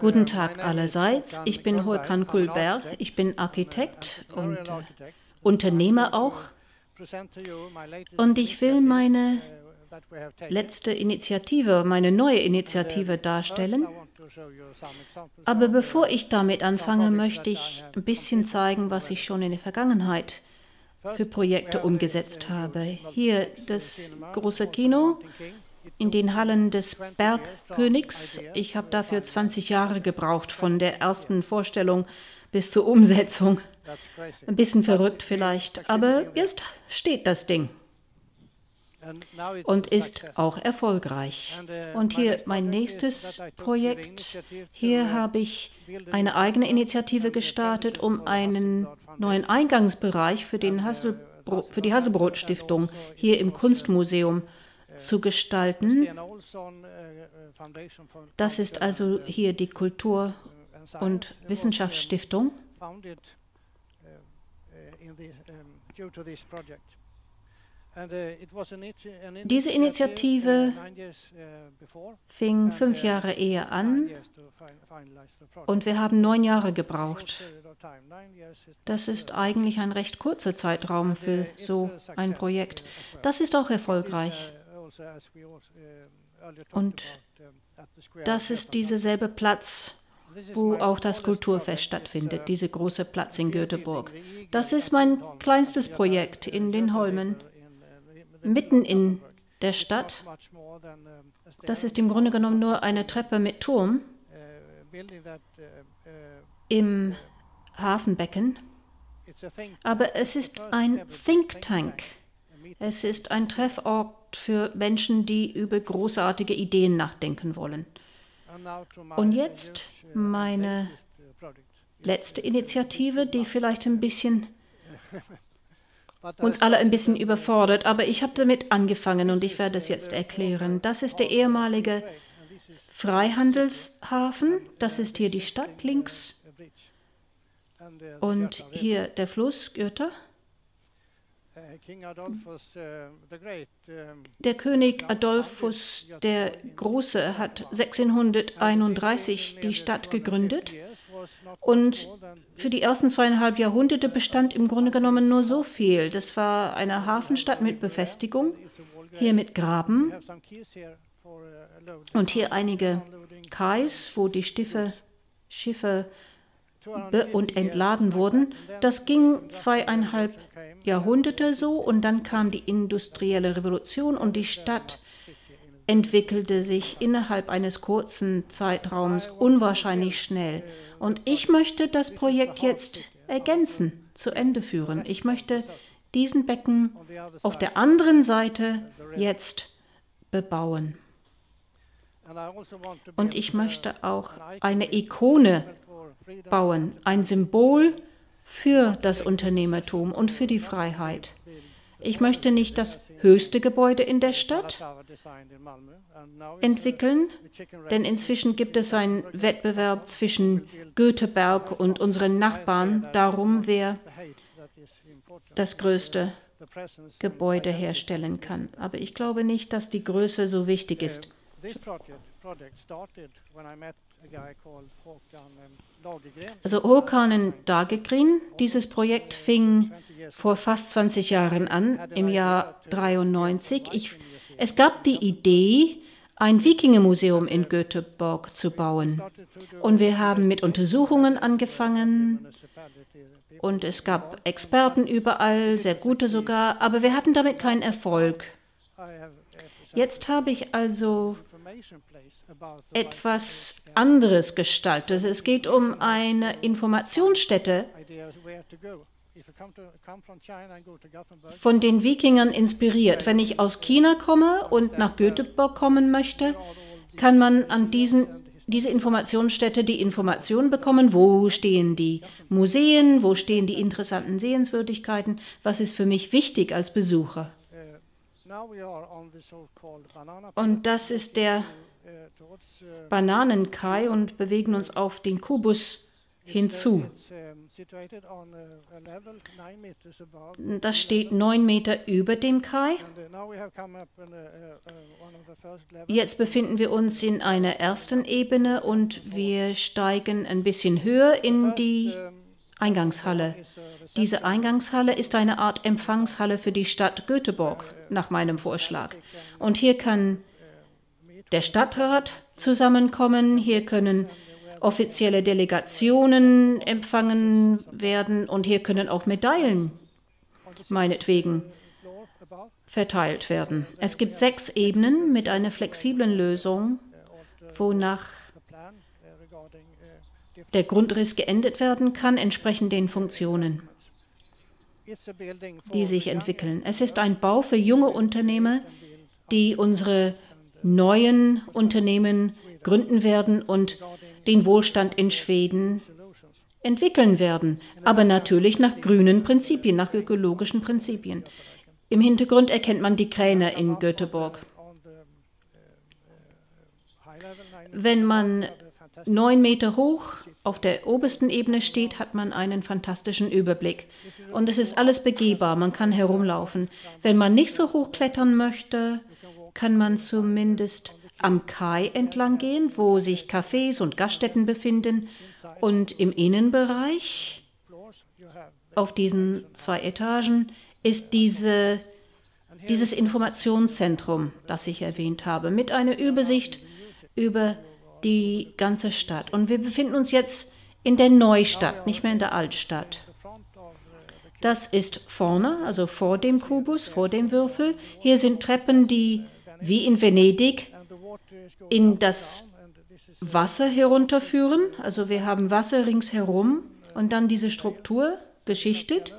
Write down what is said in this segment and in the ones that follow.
Guten Tag allerseits, ich bin Hakan Cullberg, ich bin Architekt und Unternehmer auch. Und ich will meine letzte Initiative, meine neue Initiative darstellen. Aber bevor ich damit anfange, möchte ich ein bisschen zeigen, was ich schon in der Vergangenheit für Projekte umgesetzt habe. Hier das große Kino in den Hallen des Bergkönigs. Ich habe dafür 20 Jahre gebraucht, von der ersten Vorstellung bis zur Umsetzung. Ein bisschen verrückt vielleicht, aber jetzt steht das Ding und ist auch erfolgreich. Und hier mein nächstes Projekt. Hier habe ich eine eigene Initiative gestartet, um einen neuen Eingangsbereich für die Hasselbrot-Stiftung hier im Kunstmuseum zu gestalten. Das ist also hier die Kultur- und Wissenschaftsstiftung. Diese Initiative fing 5 Jahre eher an und wir haben 9 Jahre gebraucht. Das ist eigentlich ein recht kurzer Zeitraum für so ein Projekt. Das ist auch erfolgreich. Und das ist dieselbe Platz, wo auch das Kulturfest stattfindet, dieser große Platz in Göteborg. Das ist mein kleinstes Projekt in Lindholmen, mitten in der Stadt. Das ist im Grunde genommen nur eine Treppe mit Turm im Hafenbecken. Aber es ist ein Think Tank. Es ist ein Treffort für Menschen, die über großartige Ideen nachdenken wollen. Und jetzt meine letzte Initiative, die vielleicht ein bisschen uns alle ein bisschen überfordert, aber ich habe damit angefangen und ich werde es jetzt erklären. Das ist der ehemalige Freihandelshafen. Das ist hier die Stadt links und hier der Fluss Göta. Der König Adolfus der Große hat 1631 die Stadt gegründet und für die ersten 2,5 Jahrhunderte bestand im Grunde genommen nur so viel. Das war eine Hafenstadt mit Befestigung, hier mit Graben und hier einige Kais, wo die Schiffe und entladen wurden. Das ging 2,5 Jahrhunderte so und dann kam die industrielle Revolution und die Stadt entwickelte sich innerhalb eines kurzen Zeitraums unwahrscheinlich schnell. Und ich möchte das Projekt jetzt ergänzen, zu Ende führen. Ich möchte diesen Becken auf der anderen Seite jetzt bebauen. Und ich möchte auch eine Ikone bauen, ein Symbol für das Unternehmertum und für die Freiheit. Ich möchte nicht das höchste Gebäude in der Stadt entwickeln, denn inzwischen gibt es einen Wettbewerb zwischen Göteborg und unseren Nachbarn darum, wer das größte Gebäude herstellen kann. Aber ich glaube nicht, dass die Größe so wichtig ist. Also Håkan Dagegren, dieses Projekt fing vor fast 20 Jahren an, im Jahr 1993. Es gab die Idee, ein Wikingermuseum in Göteborg zu bauen. Und wir haben mit Untersuchungen angefangen und es gab Experten überall, sehr gute sogar, aber wir hatten damit keinen Erfolg. Jetzt habe ich also etwas anderes gestaltet. Es geht um eine Informationsstätte von den Wikingern inspiriert. Wenn ich aus China komme und nach Göteborg kommen möchte, kann man an diese Informationsstätte die Information bekommen, wo stehen die Museen, wo stehen die interessanten Sehenswürdigkeiten, was ist für mich wichtig als Besucher. Und das ist der Bananenkai und bewegen uns auf den Kubus hinzu. Das steht 9 Meter über dem Kai. Jetzt befinden wir uns in einer ersten Ebene und wir steigen ein bisschen höher in die Eingangshalle. Diese Eingangshalle ist eine Art Empfangshalle für die Stadt Göteborg, nach meinem Vorschlag. Und hier kann der Stadtrat zusammenkommen, hier können offizielle Delegationen empfangen werden und hier können auch Medaillen, meinetwegen, verteilt werden. Es gibt 6 Ebenen mit einer flexiblen Lösung, wonach der Grundriss geändert werden kann, entsprechend den Funktionen, die sich entwickeln. Es ist ein Bau für junge Unternehmer, die unsere neuen Unternehmen gründen werden und den Wohlstand in Schweden entwickeln werden, aber natürlich nach grünen Prinzipien, nach ökologischen Prinzipien. Im Hintergrund erkennt man die Kräne in Göteborg. Wenn man 9 Meter hoch auf der obersten Ebene steht, hat man einen fantastischen Überblick. Und es ist alles begehbar, man kann herumlaufen. Wenn man nicht so hoch klettern möchte, kann man zumindest am Kai entlang gehen, wo sich Cafés und Gaststätten befinden. Und im Innenbereich, auf diesen 2 Etagen, ist dieses Informationszentrum, das ich erwähnt habe, mit einer Übersicht über die ganze Stadt. Und wir befinden uns jetzt in der Neustadt, nicht mehr in der Altstadt. Das ist vorne, also vor dem Kubus, vor dem Würfel. Hier sind Treppen, die wie in Venedig in das Wasser herunterführen. Also wir haben Wasser ringsherum und dann diese Struktur geschichtet.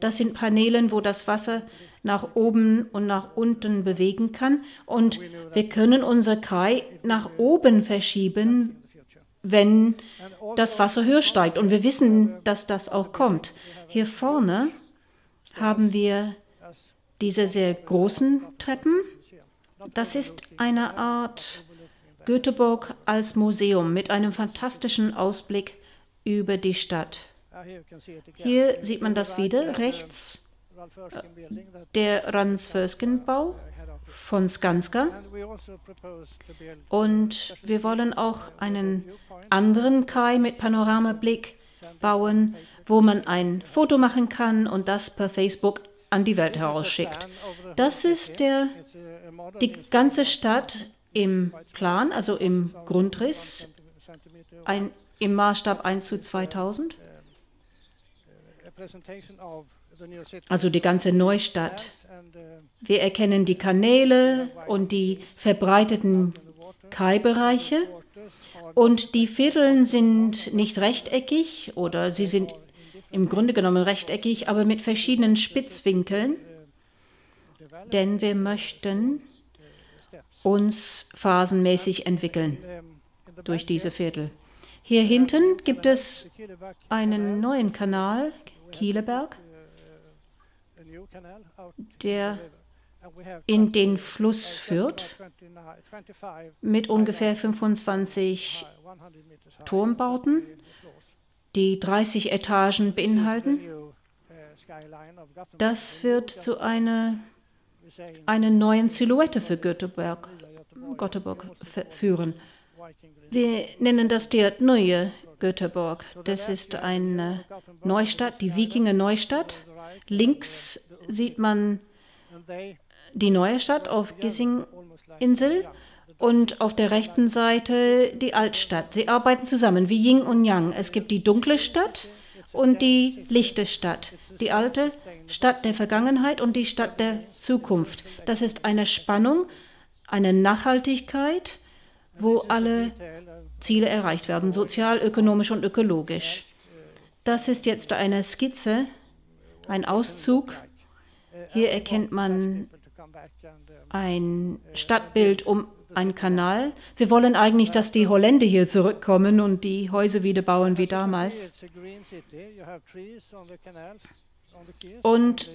Das sind Paneelen, wo das Wasser nach oben und nach unten bewegen kann. Und wir können unser Kai nach oben verschieben, wenn das Wasser höher steigt. Und wir wissen, dass das auch kommt. Hier vorne haben wir diese sehr großen Treppen. Das ist eine Art Göteborg als Museum mit einem fantastischen Ausblick über die Stadt. Hier sieht man das wieder rechts, der Ransförsken-Bau von Skanska. Und wir wollen auch einen anderen Kai mit Panoramablick bauen, wo man ein Foto machen kann und das per Facebook an die Welt herausschickt. Das ist die ganze Stadt im Plan, also im Grundriss, im Maßstab 1:2000. Also die ganze Neustadt. Wir erkennen die Kanäle und die verbreiteten Kai-Bereiche. Und die Viertel sind nicht rechteckig oder sie sind im Grunde genommen rechteckig, aber mit verschiedenen Spitzwinkeln, denn wir möchten uns phasenmäßig entwickeln durch diese Viertel. Hier hinten gibt es einen neuen Kanal, Kieleberg, der in den Fluss führt, mit ungefähr 25 Turmbauten, die 30 Etagen beinhalten. Das wird zu einer neuen Silhouette für Göteborg führen. Wir nennen das die neue Göteborg. Das ist eine Neustadt, die Wikinger-Neustadt. Links sieht man die neue Stadt auf Gising-Insel und auf der rechten Seite die Altstadt. Sie arbeiten zusammen wie Yin und Yang. Es gibt die dunkle Stadt und die lichte Stadt, die alte Stadt der Vergangenheit und die Stadt der Zukunft. Das ist eine Spannung, eine Nachhaltigkeit, wo alle Ziele erreicht werden, sozial, ökonomisch und ökologisch. Das ist jetzt eine Skizze, ein Auszug. Hier erkennt man ein Stadtbild um einen Kanal. Wir wollen eigentlich, dass die Holländer hier zurückkommen und die Häuser wieder bauen wie damals. Und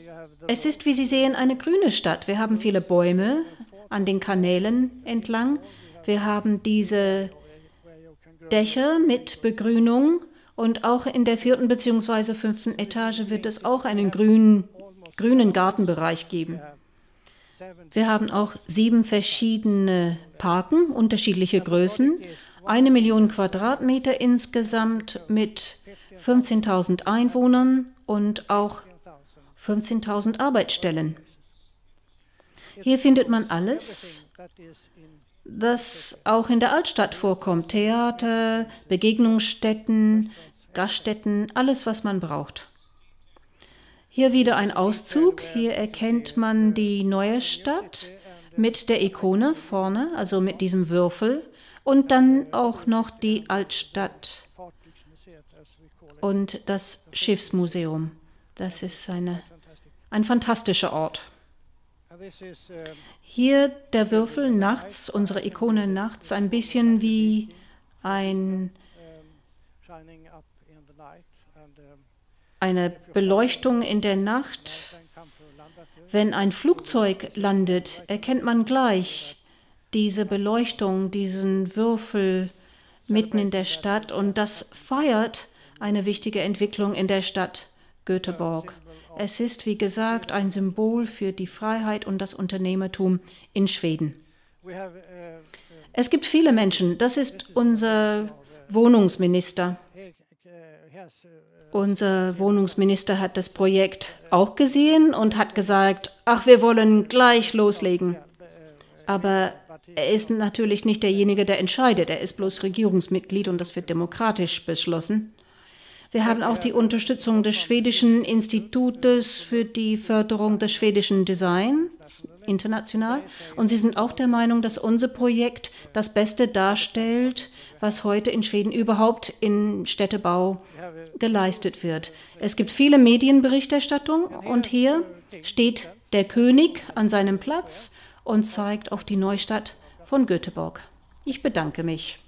es ist, wie Sie sehen, eine grüne Stadt. Wir haben viele Bäume an den Kanälen entlang. Wir haben diese Dächer mit Begrünung Und auch in der 4. bzw. 5. Etage wird es auch einen grünen Gartenbereich geben. Wir haben auch 7 verschiedene Parken, unterschiedliche Größen, 1 Million Quadratmeter insgesamt mit 15.000 Einwohnern und auch 15.000 Arbeitsstellen. Hier findet man alles, das auch in der Altstadt vorkommt. Theater, Begegnungsstätten, Gaststätten, alles, was man braucht. Hier wieder ein Auszug. Hier erkennt man die neue Stadt mit der Ikone vorne, also mit diesem Würfel. Und dann auch noch die Altstadt und das Schiffsmuseum. Das ist ein fantastischer Ort. Hier der Würfel nachts, unsere Ikone nachts, ein bisschen wie eine Beleuchtung in der Nacht. Wenn ein Flugzeug landet, erkennt man gleich diese Beleuchtung, diesen Würfel mitten in der Stadt. Und das feiert eine wichtige Entwicklung in der Stadt Göteborg. Es ist, wie gesagt, ein Symbol für die Freiheit und das Unternehmertum in Schweden. Es gibt viele Menschen. Das ist unser Wohnungsminister. Unser Wohnungsminister hat das Projekt auch gesehen und hat gesagt, ach, wir wollen gleich loslegen. Aber er ist natürlich nicht derjenige, der entscheidet. Er ist bloß Regierungsmitglied und das wird demokratisch beschlossen. Wir haben auch die Unterstützung des Schwedischen Institutes für die Förderung des schwedischen Designs international. Und sie sind auch der Meinung, dass unser Projekt das Beste darstellt, was heute in Schweden überhaupt im Städtebau geleistet wird. Es gibt viele Medienberichterstattung und hier steht der König an seinem Platz und zeigt auf die Neustadt von Göteborg. Ich bedanke mich.